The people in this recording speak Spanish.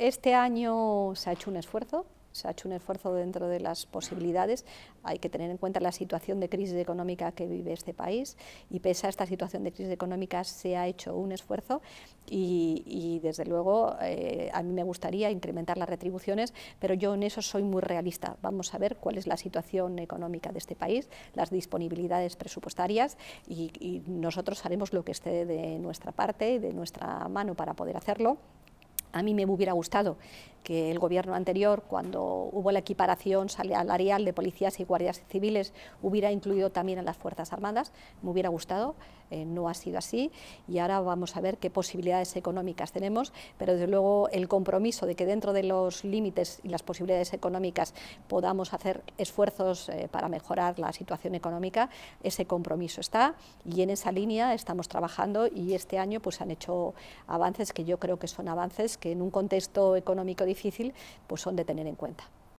Este año se ha hecho un esfuerzo. Se ha hecho un esfuerzo dentro de las posibilidades. Hay que tener en cuenta la situación de crisis económica que vive este país y pese a esta situación de crisis económica se ha hecho un esfuerzo y desde luego a mí me gustaría incrementar las retribuciones, pero yo en eso soy muy realista. Vamos a ver cuál es la situación económica de este país, las disponibilidades presupuestarias y nosotros haremos lo que esté de nuestra parte y de nuestra mano para poder hacerlo. A mí me hubiera gustado que el gobierno anterior, cuando hubo la equiparación salarial de policías y guardias civiles, hubiera incluido también a las Fuerzas Armadas. Me hubiera gustado, no ha sido así y ahora vamos a ver qué posibilidades económicas tenemos, pero desde luego el compromiso de que dentro de los límites y las posibilidades económicas podamos hacer esfuerzos para mejorar la situación económica, ese compromiso está y en esa línea estamos trabajando y este año pues han hecho avances que yo creo que son avances que en un contexto económico difícil pues son de tener en cuenta.